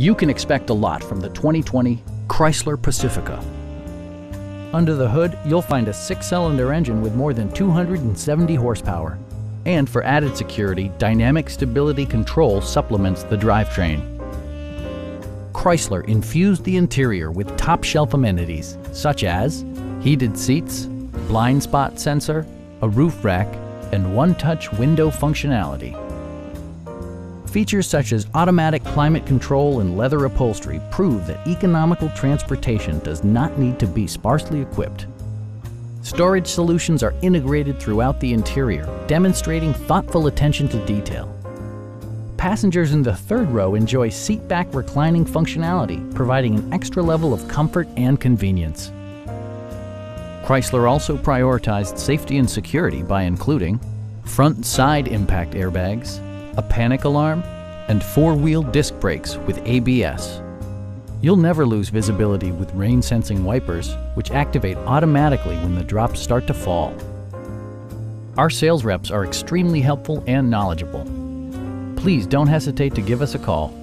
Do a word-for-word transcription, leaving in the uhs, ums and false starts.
You can expect a lot from the twenty twenty Chrysler Pacifica. Under the hood, you'll find a six-cylinder engine with more than two hundred seventy horsepower. And for added security, Dynamic Stability Control supplements the drivetrain. Chrysler infused the interior with top-shelf amenities such as heated seats, blind spot sensor, a roof rack, and one-touch window functionality. Features such as automatic climate control and leather upholstery prove that economical transportation does not need to be sparsely equipped. Storage solutions are integrated throughout the interior, demonstrating thoughtful attention to detail. Passengers in the third row enjoy seat-back reclining functionality, providing an extra level of comfort and convenience. Chrysler also prioritized safety and security by including front and side impact airbags, a panic alarm, and four-wheel disc brakes with A B S. You'll never lose visibility with rain-sensing wipers, which activate automatically when the drops start to fall. Our sales reps are extremely helpful and knowledgeable. Please don't hesitate to give us a call.